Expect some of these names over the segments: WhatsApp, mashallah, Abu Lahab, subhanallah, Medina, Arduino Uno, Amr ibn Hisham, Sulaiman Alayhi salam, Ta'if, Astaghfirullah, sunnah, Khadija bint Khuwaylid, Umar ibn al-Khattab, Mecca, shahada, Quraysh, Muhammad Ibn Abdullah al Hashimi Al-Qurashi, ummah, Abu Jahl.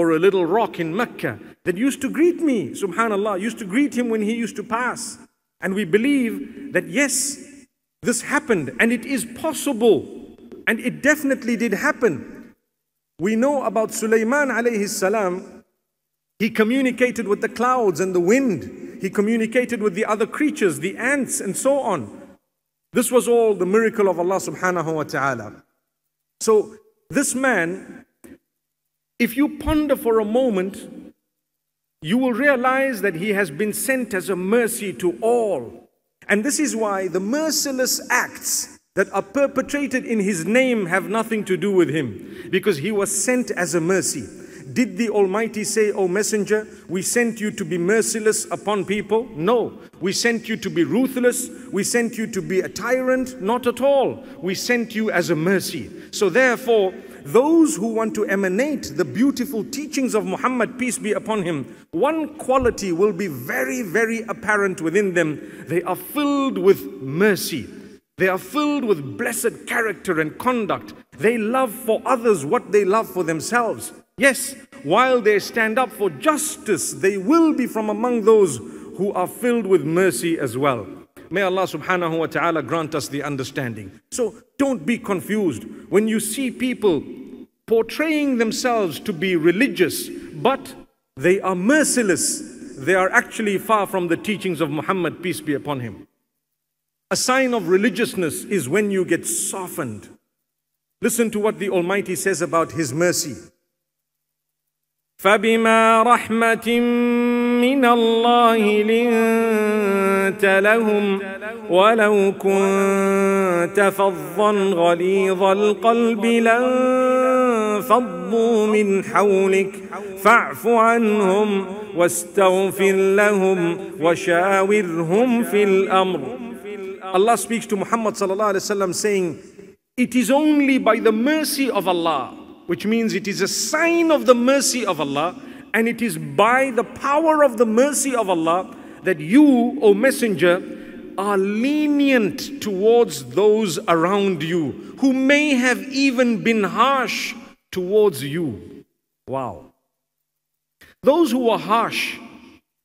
or a little rock in Mecca that used to greet me, subhanallah, used to greet him when he used to pass. And we believe that yes, this happened and it is possible and it definitely did happen. We know about Sulaiman alayhi salam, he communicated with the clouds and the wind. He communicated with the other creatures, the ants and so on. This was all the miracle of Allah subhanahu wa ta'ala. So this man, if you ponder for a moment, you will realize that he has been sent as a mercy to all. And this is why the merciless acts that are perpetrated in his name have nothing to do with him, because he was sent as a mercy. Did the Almighty say, O Messenger, we sent you to be merciless upon people? No. We sent you to be ruthless. We sent you to be a tyrant? Not at all. We sent you as a mercy. So therefore, those who want to emanate the beautiful teachings of Muhammad, peace be upon him, one quality will be very, very apparent within them. They are filled with mercy. They are filled with blessed character and conduct. They love for others what they love for themselves. Yes, while they stand up for justice, they will be from among those who are filled with mercy as well. May Allah subhanahu wa ta'ala grant us the understanding. So don't be confused when you see people portraying themselves to be religious, but they are merciless. They are actually far from the teachings of Muhammad, peace be upon him. A sign of religiousness is when you get softened. Listen to what the Almighty says about his mercy. فَبِمَا رَحْمَةٍ مِّنَ اللَّهِ لِنْتَ لَهُمْ وَلَوْ كُنْتَ فَظًّا غَلِيظَ الْقَلْبِ لَانْفَضُّوا مِنْ حَوْلِكَ فَاعْفُ عَنْهُمْ وَاسْتَغْفِرْ لَهُمْ وَشَاوِرْهُمْ فِي الْأَمْرِ. Allah speaks to Muhammad sallallahu alaihi wasallam saying, it is only by the mercy of Allah, which means it is a sign of the mercy of Allah, and it is by the power of the mercy of Allah that you, O Messenger, are lenient towards those around you who may have even been harsh towards you. Wow. Those who were harsh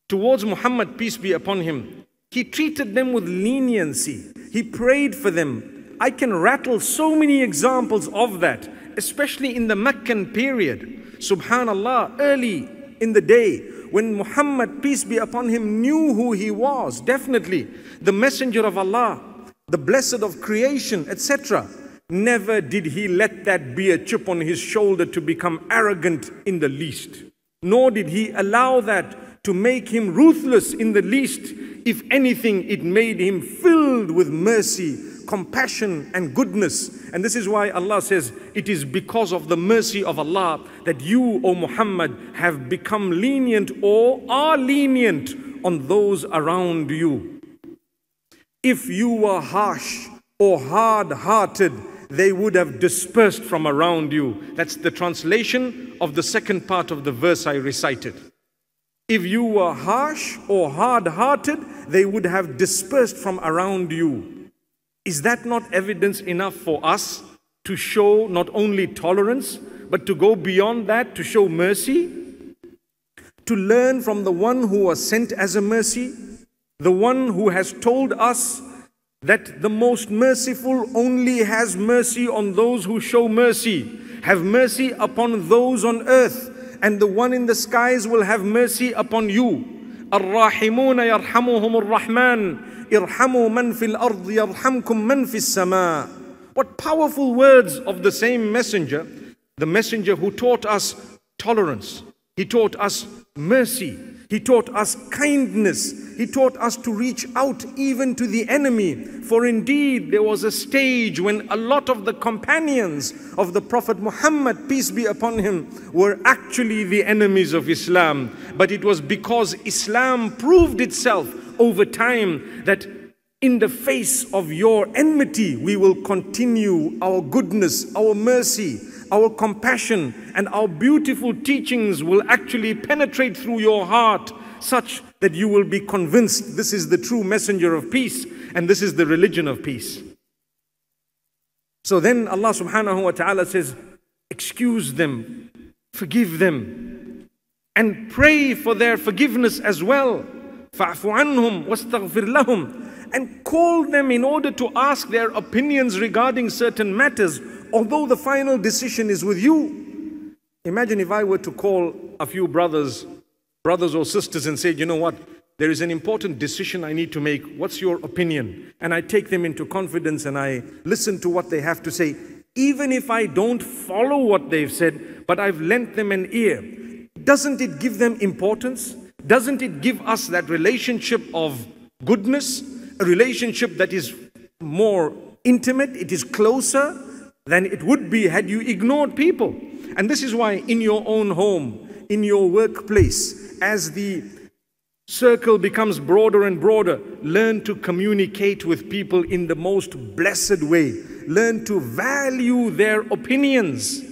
towards Muhammad, peace be upon him, he treated them with leniency. He prayed for them. I can rattle so many examples of that, especially in the Meccan period. Subhanallah, early in the day, when Muhammad, peace be upon him, knew who he was, definitely the messenger of Allah, the blessed of creation, etc. Never did he let that be a chip on his shoulder to become arrogant in the least. Nor did he allow that to make him ruthless in the least. If anything, it made him filled with mercy, compassion and goodness. And this is why Allah says, it is because of the mercy of Allah that you, O Muhammad, have become lenient or are lenient on those around you. If you were harsh or hard-hearted, they would have dispersed from around you. That's the translation of the second part of the verse I recited. If you were harsh or hard-hearted, they would have dispersed from around you. Is that not evidence enough for us to show not only tolerance, but to go beyond that, to show mercy? To learn from the one who was sent as a mercy, the one who has told us that the most merciful only has mercy on those who show mercy. Have mercy upon those on earth, and the one in the skies will have mercy upon you. الرحمون يرحمهم الرحمن ارحموا من في الأرض يرحمكم من في السماء. What powerful words of the same messenger, the messenger who taught us tolerance, he taught us mercy, he taught us kindness, he taught us to reach out even to the enemy. For indeed there was a stage when a lot of the companions of the Prophet Muhammad, peace be upon him, were actually the enemies of Islam. But it was because Islam proved itself over time that in the face of your enmity, we will continue our goodness, our mercy, our compassion, and our beautiful teachings will actually penetrate through your heart such that you will be convinced this is the true messenger of peace and this is the religion of peace. So then Allah subhanahu wa ta'ala says, excuse them, forgive them. and pray for their forgiveness as well. فَعْفُ عَنْهُمْ وَاسْتَغْفِرْ لَهُمْ, and call them in order to ask their opinions regarding certain matters, although the final decision is with you. Imagine if I were to call a few brothers or sisters and say, you know what, there is an important decision I need to make. What's your opinion? And I take them into confidence and I listen to what they have to say. Even if I don't follow what they've said, but I've lent them an ear. Doesn't it give them importance? Doesn't it give us that relationship of goodness? A relationship that is more intimate, it is closer than it would be had you ignored people. And this is why in your own home, in your workplace, as the circle becomes broader and broader, learn to communicate with people in the most blessed way. Learn to value their opinions.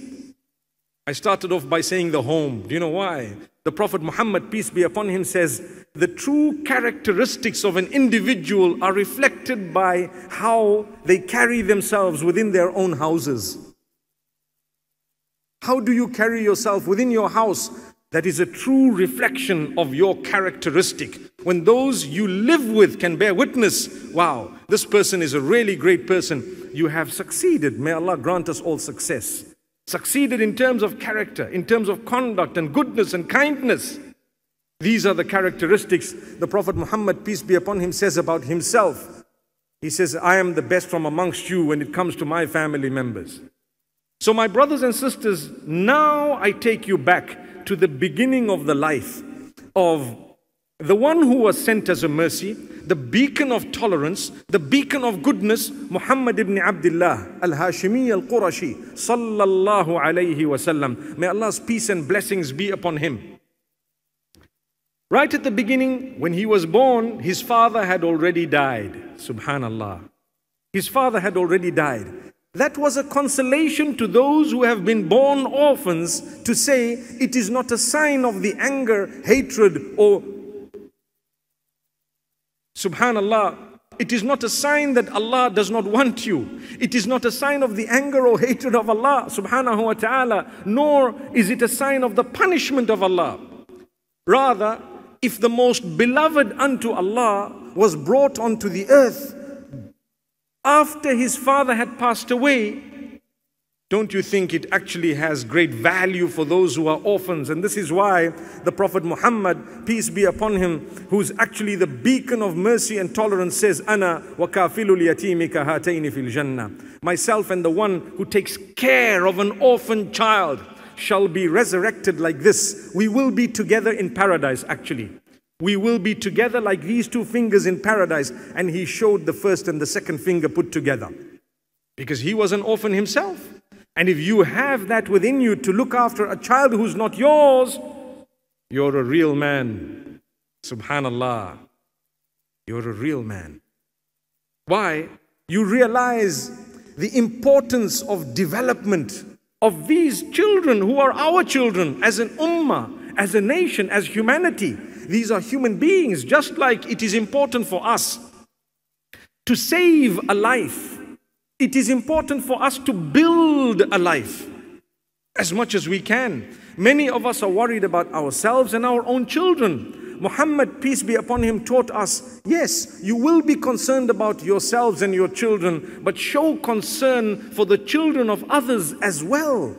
I started off by saying the home. Do you know why? The Prophet Muhammad, peace be upon him, says, the true characteristics of an individual are reflected by how they carry themselves within their own houses. How do you carry yourself within your house? That is a true reflection of your characteristic. When those you live with can bear witness, wow, this person is a really great person. You have succeeded. May Allah grant us all success. Succeeded in terms of character, in terms of conduct and goodness and kindness. These are the characteristics the Prophet Muhammad, peace be upon him, says about himself. He says, I am the best from amongst you when it comes to my family members. So my brothers and sisters, now I take you back to the beginning of the life of the one who was sent as a mercy, the beacon of tolerance, the beacon of goodness, Muhammad ibn Abdullah al Hashimi Al-Qurashi, sallallahu alayhi wasallam. May Allah's peace and blessings be upon him. Right at the beginning, when he was born, his father had already died. Subhanallah. His father had already died. That was a consolation to those who have been born orphans, to say it is not a sign of the anger, hatred, or subhanallah, it is not a sign that Allah does not want you. It is not a sign of the anger or hatred of Allah subhanahu wa ta'ala, nor is it a sign of the punishment of Allah. Rather, if the most beloved unto Allah was brought onto the earth after his father had passed away, don't you think it actually has great value for those who are orphans? And this is why the Prophet Muhammad, peace be upon him, who's actually the beacon of mercy and tolerance, says, Ana wa kafilul yatimika hataini fil jannah. Myself and the one who takes care of an orphan child shall be resurrected like this. We will be together in paradise, actually. We will be together like these two fingers in paradise. And he showed the first and the second finger put together, because he was an orphan himself. And if you have that within you to look after a child who's not yours, you're a real man. Subhanallah. You're a real man. Why? You realize the importance of development of these children who are our children as an ummah, as a nation, as humanity. These are human beings, just like it is important for us to save a life. It is important for us to build a life as much as we can. Many of us are worried about ourselves and our own children. Muhammad, peace be upon him, taught us, yes, you will be concerned about yourselves and your children, but show concern for the children of others as well.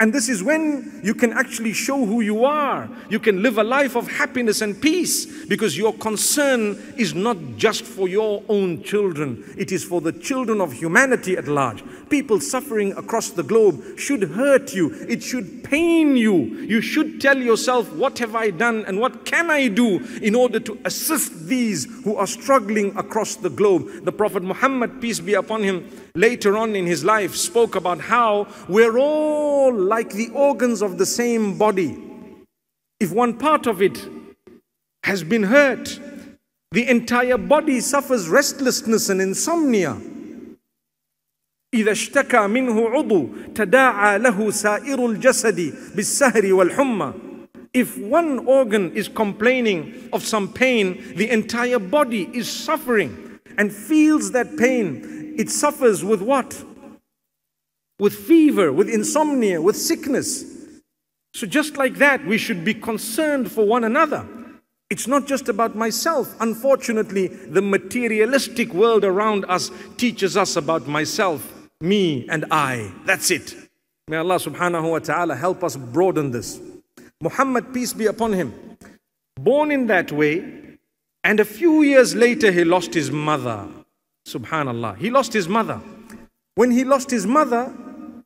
And this is when you can actually show who you are. You can live a life of happiness and peace, because your concern is not just for your own children. It is for the children of humanity at large. People suffering across the globe should hurt you. It should pain you. You should tell yourself, what have I done and what can I do in order to assist these who are struggling across the globe? The Prophet Muhammad, peace be upon him, later on in his life spoke about how we're all like the organs of the same body. If one part of it has been hurt, the entire body suffers restlessness and insomnia. إذا اشتكى منه عضو تداعى له سائر الجسد بالسهر والحمى. If one organ is complaining of some pain, the entire body is suffering and feels that pain. It suffers with what? With fever, with insomnia, with sickness. So just like that, we should be concerned for one another. It's not just about myself. Unfortunately, the materialistic world around us teaches us about myself, me and I. That's it. May Allah subhanahu wa ta'ala help us broaden this. Muhammad, peace be upon him, born in that way, and a few years later he lost his mother. Subhanallah, he lost his mother. When he lost his mother,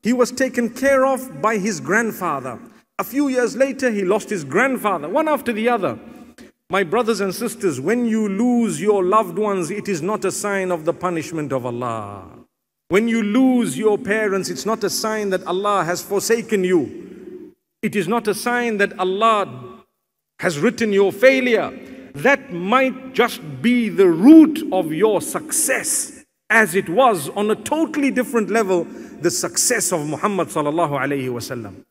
he was taken care of by his grandfather. A few years later, he lost his grandfather, one after the other. My brothers and sisters, when you lose your loved ones, it is not a sign of the punishment of Allah. When you lose your parents, it's not a sign that Allah has forsaken you. It is not a sign that Allah has written your failure. That might just be the root of your success, as it was on a totally different level, the success of Muhammad sallallahu alayhi wasallam.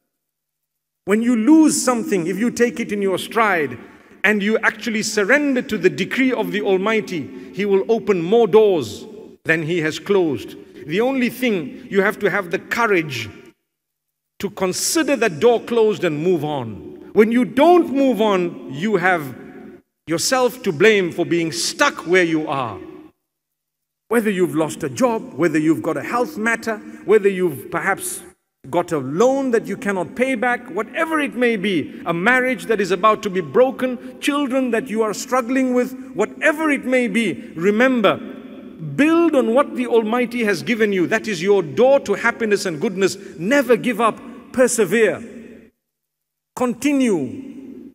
When you lose something, if you take it in your stride and you actually surrender to the decree of the Almighty, He will open more doors than He has closed. The only thing, you have to have the courage to consider that door closed and move on. When you don't move on, you have yourself to blame for being stuck where you are. Whether you've lost a job, whether you've got a health matter, whether you've perhaps got a loan that you cannot pay back, whatever it may be, a marriage that is about to be broken, children that you are struggling with, whatever it may be, remember, build on what the Almighty has given you. That is your door to happiness and goodness. Never give up. Persevere. Continue.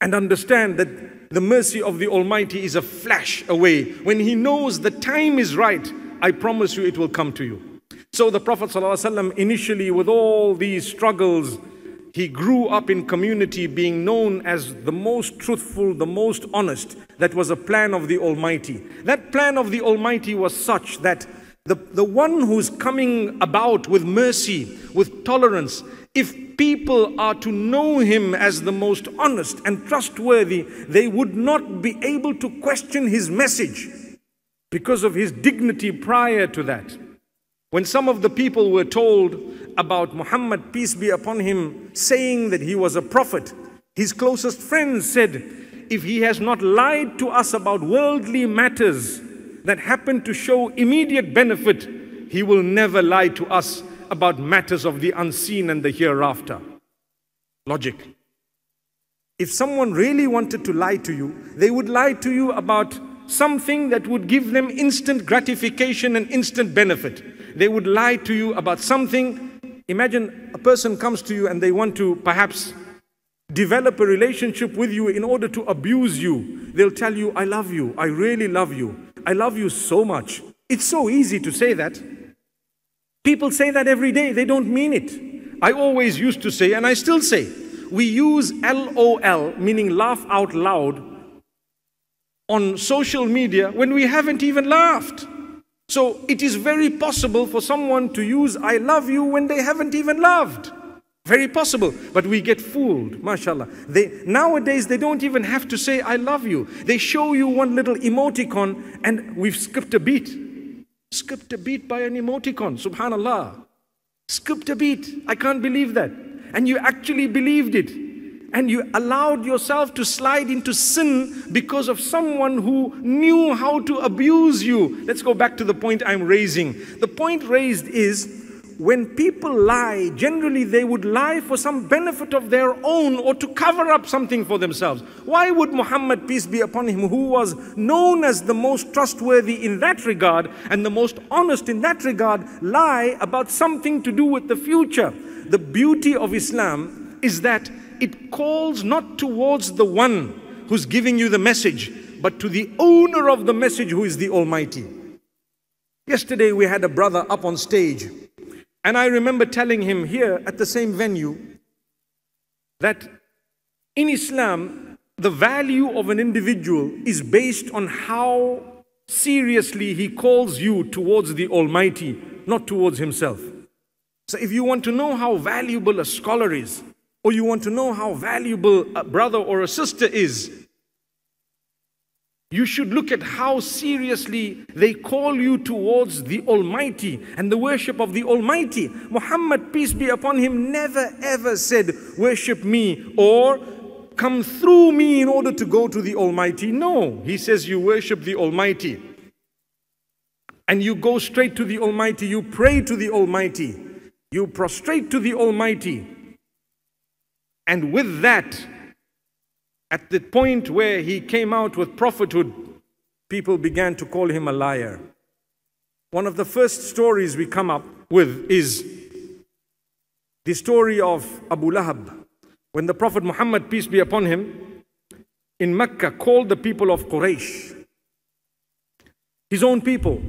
And understand that the mercy of the Almighty is a flash away. When He knows the time is right, I promise you it will come to you. So the Prophet ﷺ initially, with all these struggles, he grew up in community, being known as the most truthful, the most honest. That was a plan of the Almighty. That plan of the Almighty was such that the one who's coming about with mercy, with tolerance, if people are to know him as the most honest and trustworthy, they would not be able to question his message because of his dignity prior to that. When some of the people were told about Muhammad, peace be upon him, saying that he was a prophet, his closest friends said, if he has not lied to us about worldly matters that happen to show immediate benefit, he will never lie to us about matters of the unseen and the hereafter. Logic. If someone really wanted to lie to you, they would lie to you about something that would give them instant gratification and instant benefit. They would lie to you about something. Imagine a person comes to you and they want to perhaps develop a relationship with you in order to abuse you. They'll tell you, I love you. I really love you. I love you so much. It's so easy to say that. People say that every day. They don't mean it. I always used to say, and I still say, we use LOL, meaning laugh out loud, on social media when we haven't even laughed. So it is very possible for someone to use I love you when they haven't even loved. Very possible. But we get fooled, mashallah. Nowadays, they don't even have to say I love you. They show you one little emoticon and we've skipped a beat. Skipped a beat by an emoticon, subhanallah. Skipped a beat. I can't believe that. And you actually believed it. And you allowed yourself to slide into sin because of someone who knew how to abuse you. Let's go back to the point I'm raising. The point raised is, when people lie, generally they would lie for some benefit of their own or to cover up something for themselves. Why would Muhammad, peace be upon him, who was known as the most trustworthy in that regard and the most honest in that regard, lie about something to do with the future? The beauty of Islam is that it calls not towards the one who's giving you the message, but to the owner of the message, who is the Almighty. Yesterday we had a brother up on stage, and I remember telling him here at the same venue that in Islam, the value of an individual is based on how seriously he calls you towards the Almighty, not towards himself. So if you want to know how valuable a scholar is, or you want to know how valuable a brother or a sister is, You should look at how seriously they call you towards the Almighty and the worship of the Almighty. Muhammad, peace be upon him, never ever said, worship me or come through me in order to go to the Almighty. No, he says you worship the Almighty. And you go straight to the Almighty, you pray to the Almighty, you prostrate to the Almighty. And with that, at the point where he came out with prophethood, people began to call him a liar. One of the first stories we come up with is the story of Abu Lahab. When the Prophet Muhammad, peace be upon him, in Mecca called the people of Quraysh, his own people,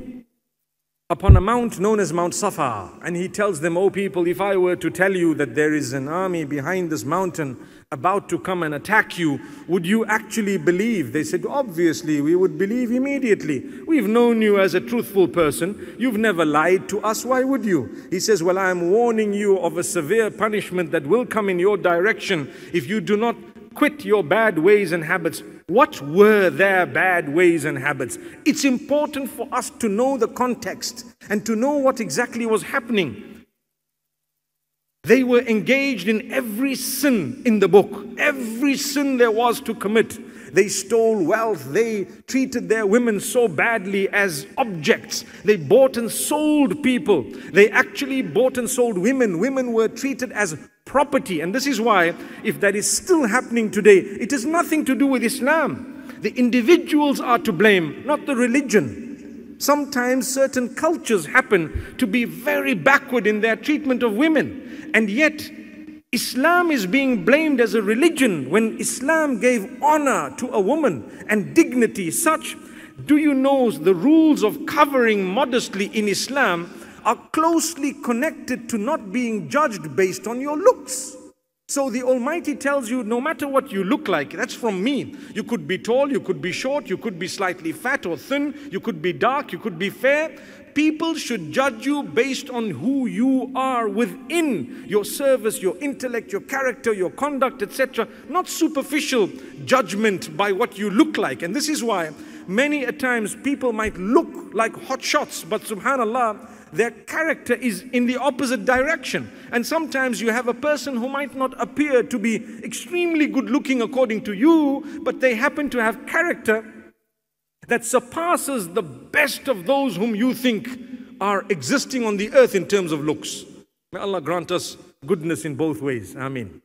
upon a mount known as Mount Safa. And he tells them, "O people, if I were to tell you that there is an army behind this mountain about to come and attack you, would you actually believe?" They said, "Obviously, we would believe immediately. We've known you as a truthful person. You've never lied to us. Why would you?" He says, "Well, I am warning you of a severe punishment that will come in your direction if you do not quit your bad ways and habits." What were their bad ways and habits? It's important for us to know the context and to know what exactly was happening. They were engaged in every sin in the book, every sin there was to commit. They stole wealth. They treated their women so badly as objects. They bought and sold people. They actually bought and sold women. Women were treated as property. And this is why, if that is still happening today, it has nothing to do with Islam. The individuals are to blame, not the religion. Sometimes certain cultures happen to be very backward in their treatment of women. And yet, Islam is being blamed as a religion when Islam gave honor to a woman and dignity such. Do you know the rules of covering modestly in Islam are closely connected to not being judged based on your looks? So the Almighty tells you, no matter what you look like, that's from me. You could be tall, you could be short, you could be slightly fat or thin, you could be dark, you could be fair. People should judge you based on who you are within your service, your intellect, your character, your conduct, etc. Not superficial judgment by what you look like. And this is why many a times people might look like hotshots, but subhanallah, their character is in the opposite direction. And sometimes you have a person who might not appear to be extremely good looking according to you, but they happen to have character that surpasses the best of those whom you think are existing on the earth in terms of looks. May Allah grant us goodness in both ways. Ameen.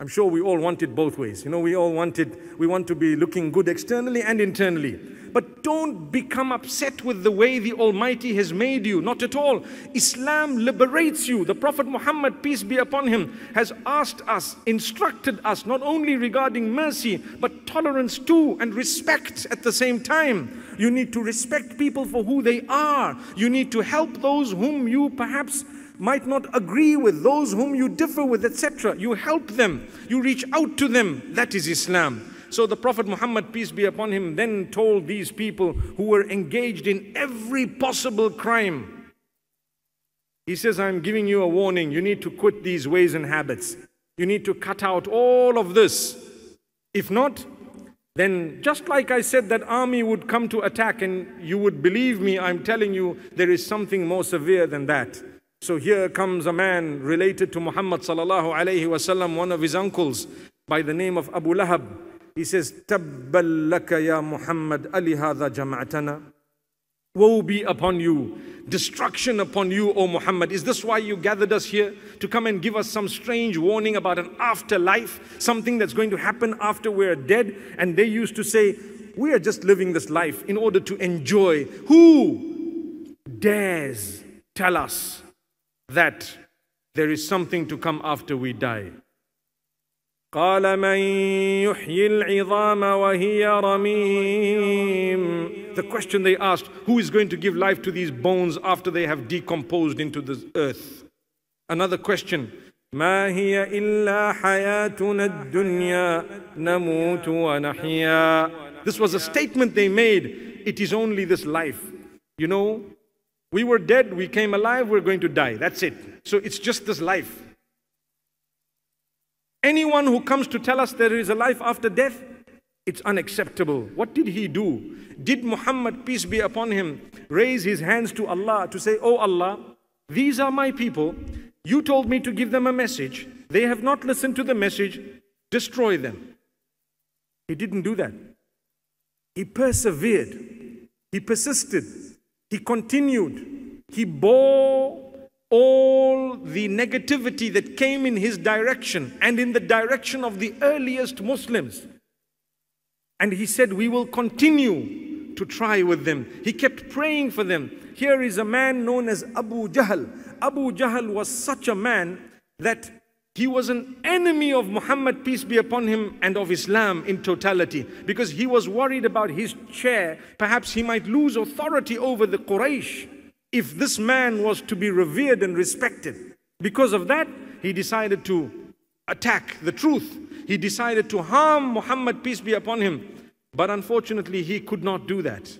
I'm sure we all want it both ways. You know, we want to be looking good externally and internally. But don't become upset with the way the Almighty has made you. Not at all. Islam liberates you. The Prophet Muhammad, peace be upon him, has asked us, instructed us, not only regarding mercy, but tolerance too, and respect at the same time. You need to respect people for who they are. You need to help those whom you perhaps might not agree with, those whom you differ with, etc. You help them, you reach out to them. That is Islam. So the Prophet Muhammad, peace be upon him, then told these people who were engaged in every possible crime. He says, "I'm giving you a warning. You need to quit these ways and habits. You need to cut out all of this. If not, then just like I said, that army would come to attack and you would believe me. I'm telling you, there is something more severe than that." So here comes a man related to Muhammad sallallahu alayhi wasallam, one of his uncles by the name of Abu Lahab. He says, "Tabbal laka ya Muhammad, ali hadha jama'atana." Woe be upon you, destruction upon you, O Muhammad. Is this why you gathered us here? To come and give us some strange warning about an afterlife, something that's going to happen after we're dead? And they used to say, "We are just living this life in order to enjoy." Who dares tell us that there is something to come after we die? The question they asked, who is going to give life to these bones after they have decomposed into this earth? Another question, this was a statement they made. It is only this life. You know, we were dead, we came alive, we're going to die. That's it. So it's just this life. Anyone who comes to tell us there is a life after death It's unacceptable. What did he do? Did Muhammad, peace be upon him, raise his hands to Allah to say, "Oh Allah, these are my people. You told me to give them a message. They have not listened to the message. Destroy them"? He didn't do that. He persevered. He persisted. He continued. He bore all the negativity that came in his direction and in the direction of the earliest Muslims. And he said, "We will continue to try with them." He kept praying for them. Here is a man known as Abu Jahl. Abu Jahl was such a man that he was an enemy of Muhammad, peace be upon him, and of Islam in totality, because he was worried about his chair. Perhaps he might lose authority over the Quraysh if this man was to be revered and respected. Because of that, he decided to attack the truth. He decided to harm Muhammad, peace be upon him. But unfortunately, he could not do that.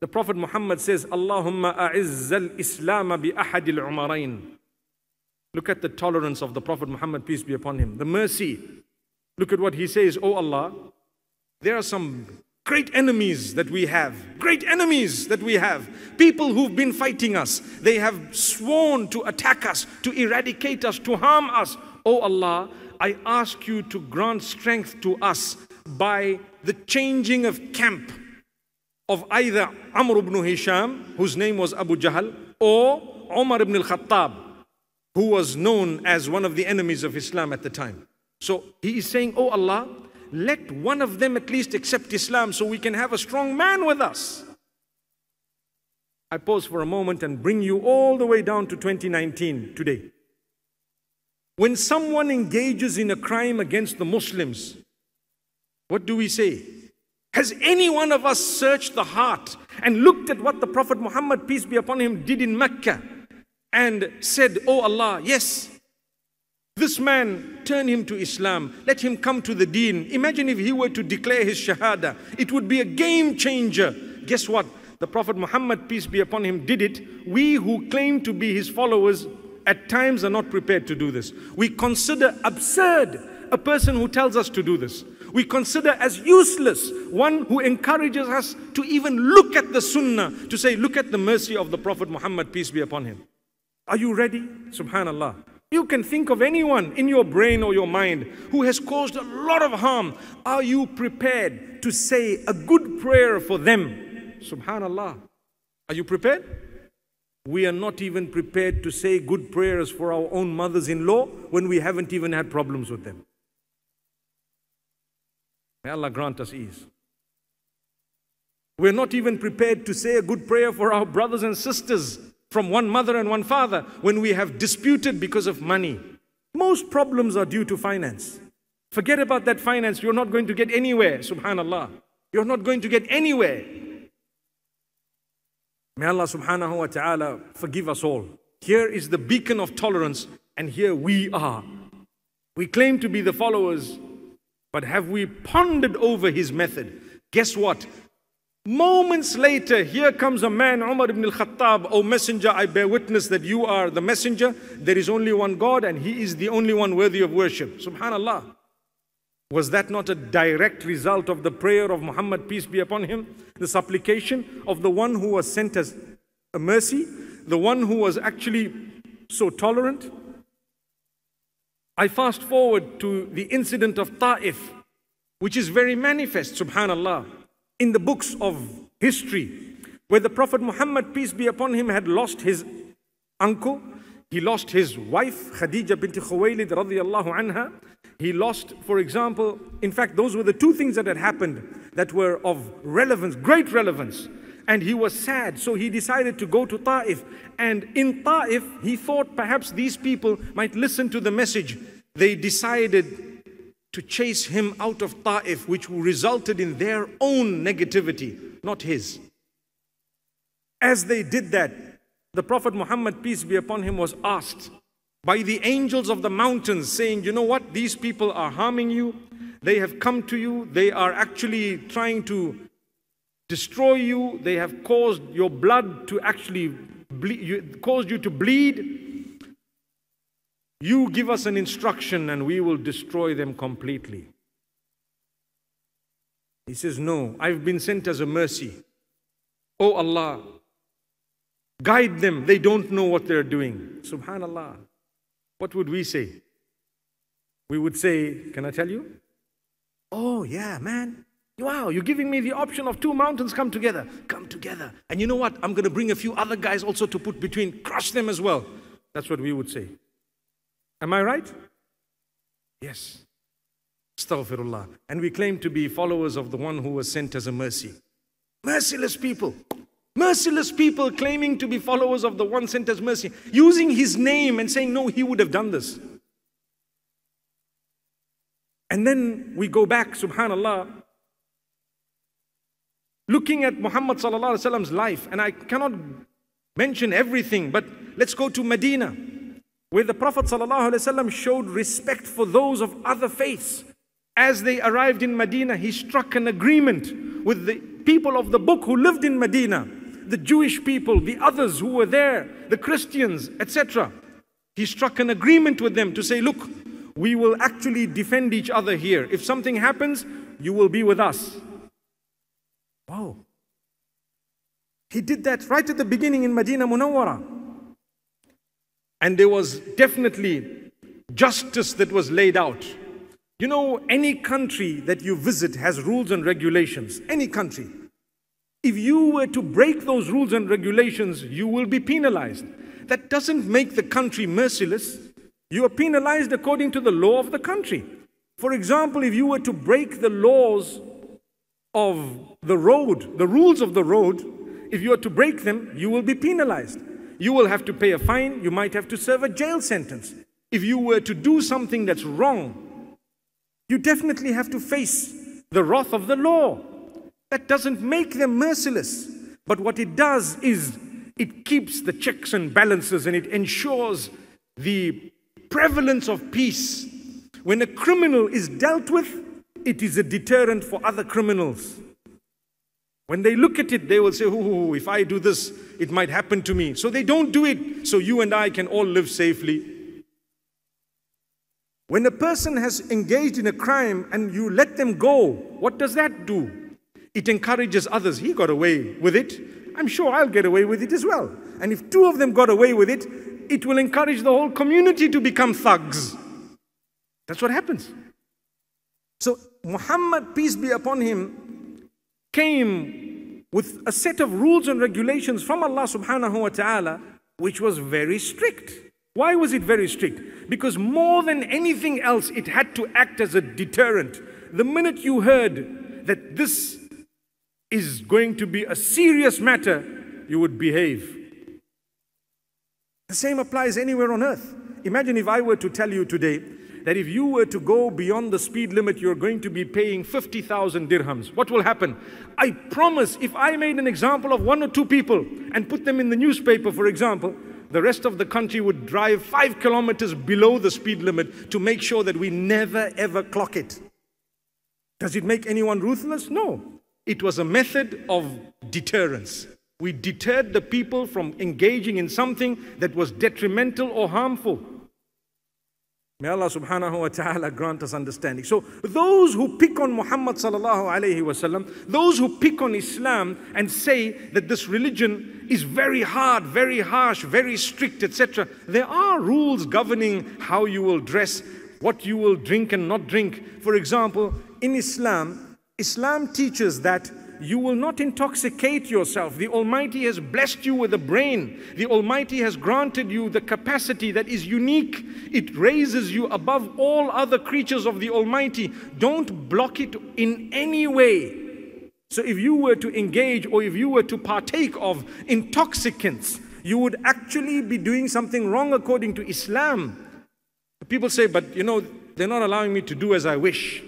The Prophet Muhammad says, "Allahumma a'izzal Islam bi ahadil umarain." Look at the tolerance of the Prophet Muhammad, peace be upon him, the mercy. Look at what he says, "Oh Allah, there are some great enemies that we have, people who've been fighting us. They have sworn to attack us, to eradicate us, to harm us. Oh Allah, I ask you to grant strength to us by the changing of camp of either Amr ibn Hisham, whose name was Abu Jahl, or Umar ibn al-Khattab, who was known as one of the enemies of Islam at the time." So he is saying, "Oh Allah, let one of them at least accept Islam so we can have a strong man with us." I pause for a moment and bring you all the way down to 2019 today. When someone engages in a crime against the Muslims, what do we say? Has any one of us searched the heart and looked at what the Prophet Muhammad, peace be upon him, did in Mecca and said, "Oh Allah, yes, this man, turn him to Islam, let him come to the deen"? Imagine if he were to declare his shahada, it would be a game changer. Guess what? The Prophet Muhammad, peace be upon him, did it. We who claim to be his followers at times are not prepared to do this. We consider absurd a person who tells us to do this. We consider as useless one who encourages us to even look at the sunnah, to say, "Look at the mercy of the Prophet Muhammad, peace be upon him." Are you ready? Subhanallah. You can think of anyone in your brain or your mind who has caused a lot of harm. Are you prepared to say a good prayer for them? Subhanallah. Are you prepared? We are not even prepared to say good prayers for our own mothers-in-law when we haven't even had problems with them. May Allah grant us ease. We're not even prepared to say a good prayer for our brothers and sisters from one mother and one father when we have disputed because of money. Most problems are due to finance. Forget about that finance. You're not going to get anywhere. Subhanallah. You're not going to get anywhere. May Allah subhanahu wa ta'ala forgive us all. Here is the beacon of tolerance, and here we are. We claim to be the followers, but have we pondered over his method? Guess what? Moments later, here comes a man, Umar ibn al-Khattab, "O messenger, I bear witness that you are the messenger. There is only one God and he is the only one worthy of worship." Subhanallah. Was that not a direct result of the prayer of Muhammad, peace be upon him? The supplication of the one who was sent as a mercy, the one who was actually so tolerant. I fast forward to the incident of Ta'if, which is very manifest, subhanallah, in the books of history, where the Prophet Muhammad, peace be upon him, had lost his uncle. He lost his wife, Khadija bint Khuwaylid radiyallahu anha. He lost, for example, in fact, those were the two things that had happened that were of relevance, great relevance. And he was sad, so he decided to go to Ta'if. And in Ta'if, he thought perhaps these people might listen to the message. They decided to chase him out of Ta'if, which resulted in their own negativity, not his. As they did that, the Prophet Muhammad, peace be upon him, was asked by the angels of the mountains, saying, "You know what? These people are harming you. They have come to you. They are actually trying to destroy you. They have caused your blood to actually bleed, caused you to bleed. You give us an instruction and we will destroy them completely." He says, no, I've been sent as a mercy. Oh Allah, guide them. They don't know what they're doing. Subhanallah. What would we say? We would say, can I tell you? Oh yeah, man. Wow, you're giving me the option of two mountains come together. Come together. And you know what? I'm going to bring a few other guys also to put between. Crush them as well. That's what we would say. Am I right? Yes. Astaghfirullah. And we claim to be followers of the one who was sent as a mercy. Merciless people. Merciless people claiming to be followers of the one sent as mercy. Using his name and saying, no, he would have done this. And then we go back, subhanallah, looking at Muhammad sallallahu alaihi wasallam's life, and I cannot mention everything, but let's go to Medina, where the Prophet sallallahu alaihi wasallam showed respect for those of other faiths. As they arrived in Medina, he struck an agreement with the people of the book who lived in Medina, the Jewish people, the others who were there, the Christians, etc. He struck an agreement with them to say, look, we will actually defend each other here. If something happens, you will be with us. Wow. He did that right at the beginning in Medina Munawwara. And there was definitely justice that was laid out. You know, any country that you visit has rules and regulations. Any country. If you were to break those rules and regulations, you will be penalized. That doesn't make the country merciless. You are penalized according to the law of the country. For example, if you were to break the laws of the road, the rules of the road, if you are to break them, you will be penalized. You will have to pay a fine, you might have to serve a jail sentence. If you were to do something that's wrong, you definitely have to face the wrath of the law. That doesn't make them merciless. But what it does is it keeps the checks and balances, and it ensures the prevalence of peace. When a criminal is dealt with, it is a deterrent for other criminals. When they look at it, they will say, oh, if I do this, it might happen to me. So they don't do it, so you and I can all live safely. When a person has engaged in a crime and you let them go, what does that do? It encourages others. He got away with it. I'm sure I'll get away with it as well. And if two of them got away with it, it will encourage the whole community to become thugs. That's what happens. So Muhammad, peace be upon him, came with a set of rules and regulations from Allah subhanahu wa ta'ala, which was very strict. Why was it very strict? Because more than anything else, it had to act as a deterrent. The minute you heard that this is going to be a serious matter, you would behave. The same applies anywhere on earth. Imagine if I were to tell you today that if you were to go beyond the speed limit, you're going to be paying 50,000 dirhams. What will happen? I promise, if I made an example of one or two people and put them in the newspaper, for example, the rest of the country would drive 5 kilometers below the speed limit to make sure that we never ever clock it. Does it make anyone ruthless? No. It was a method of deterrence. We deterred the people from engaging in something that was detrimental or harmful. May Allah subhanahu wa ta'ala grant us understanding. So those who pick on Muhammad sallallahu alayhi wasallam, those who pick on Islam and say that this religion is very hard, very harsh, very strict, etc. There are rules governing how you will dress, what you will drink and not drink. For example, in Islam, Islam teaches that you will not intoxicate yourself. The Almighty has blessed you with a brain. The Almighty has granted you the capacity that is unique. It raises you above all other creatures of the Almighty. Don't block it in any way. So if you were to engage or if you were to partake of intoxicants, you would actually be doing something wrong according to Islam. People say, but you know, they're not allowing me to do as I wish.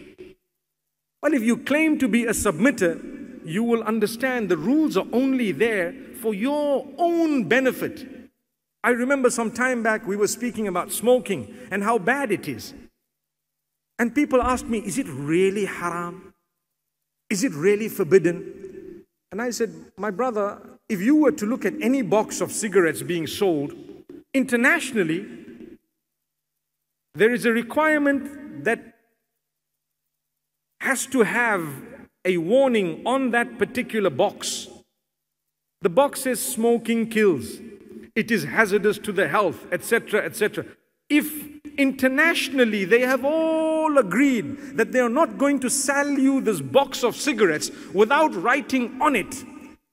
Well, if you claim to be a submitter, you will understand the rules are only there for your own benefit. I remember some time back we were speaking about smoking and how bad it is. And people asked me, is it really haram? Is it really forbidden? And I said, my brother, if you were to look at any box of cigarettes being sold internationally, there is a requirement that has to have a warning on that particular box. The box says smoking kills, it is hazardous to the health, etc., etc. If internationally they have all agreed that they are not going to sell you this box of cigarettes without writing on it,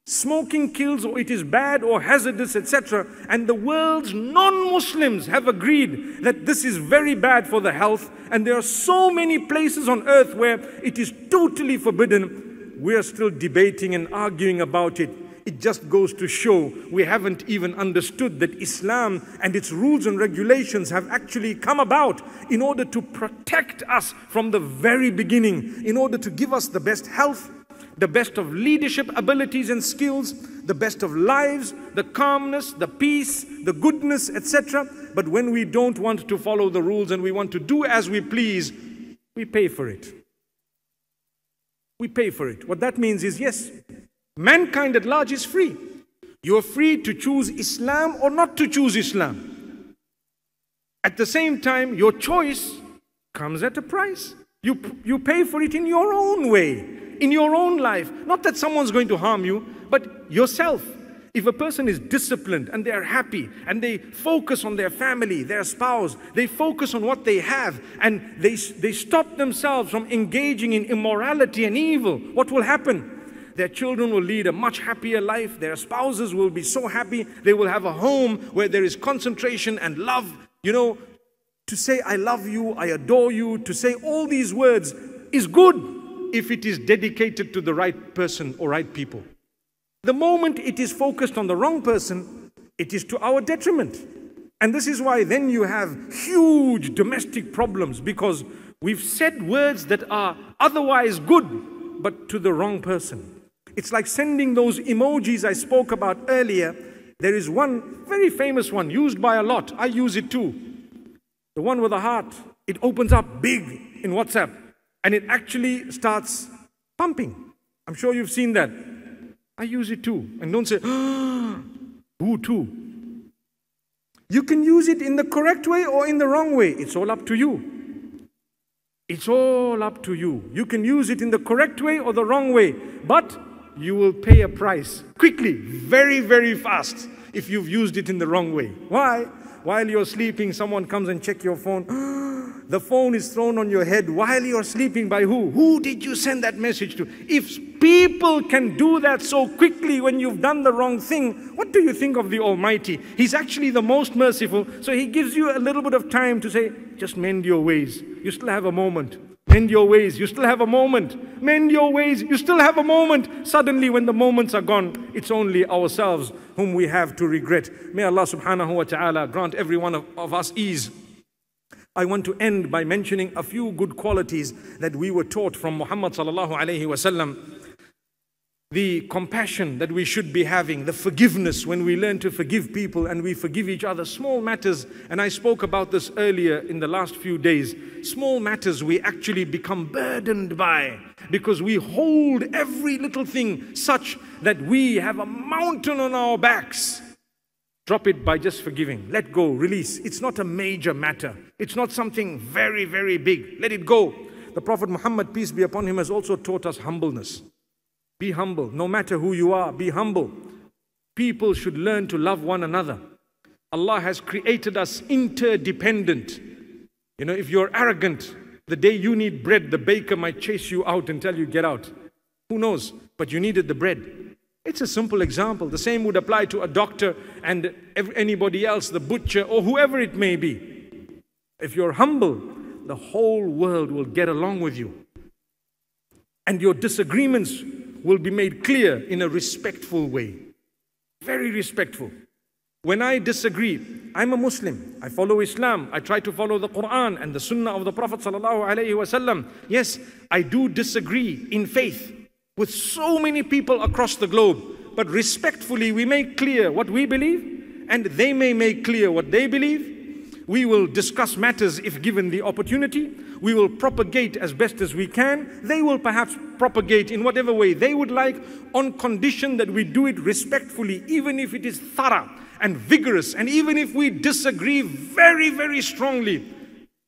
smoking kills, or it is bad or hazardous, etc., and the world's non-Muslims have agreed that this is very bad for the health, and there are so many places on earth where it is totally forbidden, we are still debating and arguing about it. It just goes to show we haven't even understood that Islam and its rules and regulations have actually come about in order to protect us from the very beginning, in order to give us the best health, the best of leadership abilities and skills, the best of lives, the calmness, the peace, the goodness, etc. But when we don't want to follow the rules and we want to do as we please, we pay for it. We pay for it. What that means is, yes, mankind at large is free. You are free to choose Islam or not to choose Islam. At the same time, your choice comes at a price. You pay for it in your own way, in your own life. Not that someone's going to harm you, but yourself. If a person is disciplined and they are happy and they focus on their family, their spouse, they focus on what they have, and they stop themselves from engaging in immorality and evil, what will happen? Their children will lead a much happier life. Their spouses will be so happy. They will have a home where there is concentration and love. You know, to say, I love you, I adore you, to say all these words is good if it is dedicated to the right person or right people. The moment it is focused on the wrong person, it is to our detriment. And this is why then you have huge domestic problems, because we've said words that are otherwise good, but to the wrong person. It's like sending those emojis I spoke about earlier. There is one very famous one used by a lot. I use it too. The one with a heart. It opens up big in WhatsApp and it actually starts pumping. I'm sure you've seen that. I use it too. And don't say, oh, who too? You can use it in the correct way or in the wrong way. It's all up to you. It's all up to you. You can use it in the correct way or the wrong way, but you will pay a price quickly, very, very fast, if you've used it in the wrong way. Why? While you're sleeping, someone comes and checks your phone. The phone is thrown on your head while you're sleeping by who? Who did you send that message to? If people can do that so quickly when you've done the wrong thing, what do you think of the Almighty? He's actually the most merciful, so He gives you a little bit of time to say, just mend your ways. You still have a moment. Mend your ways, you still have a moment. Mend your ways, you still have a moment. Suddenly when the moments are gone, it's only ourselves whom we have to regret. May Allah subhanahu wa ta'ala grant every one of us ease. I want to end by mentioning a few good qualities that we were taught from Muhammad sallallahu alayhi wa sallam. The compassion that we should be having, the forgiveness when we learn to forgive people and we forgive each other, small matters, and I spoke about this earlier in the last few days, small matters we actually become burdened by because we hold every little thing such that we have a mountain on our backs. Drop it by just forgiving, let go, release. It's not a major matter. It's not something very, very big. Let it go. The Prophet Muhammad, peace be upon him, has also taught us humbleness. Be humble. No matter who you are, be humble. People should learn to love one another. Allah has created us interdependent. You know, if you're arrogant, the day you need bread, the baker might chase you out and tell you, get out. Who knows? But you needed the bread. It's a simple example. The same would apply to a doctor and anybody else, the butcher or whoever it may be. If you're humble, the whole world will get along with you. And your disagreements will be made clear in a respectful way. Very respectful. When I disagree, I'm a Muslim. I follow Islam. I try to follow the Quran and the Sunnah of the Prophet sallallahu alaihi wasallam. Yes, I do disagree in faith with so many people across the globe. But respectfully, we make clear what we believe and they may make clear what they believe. We will discuss matters if given the opportunity. We will propagate as best as we can. They will perhaps propagate in whatever way they would like, on condition that we do it respectfully, even if it is thorough and vigorous, and even if we disagree very, very strongly.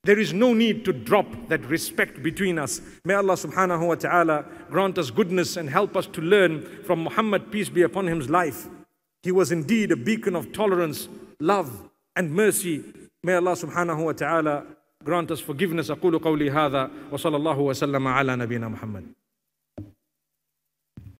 There is no need to drop that respect between us. May Allah subhanahu wa ta'ala grant us goodness and help us to learn from Muhammad, peace be upon him's life. He was indeed a beacon of tolerance, love and mercy. May Allah subhanahu wa ta'ala grant us forgiveness. أقول قولي هذا وصلى الله وسلم على نبينا محمد.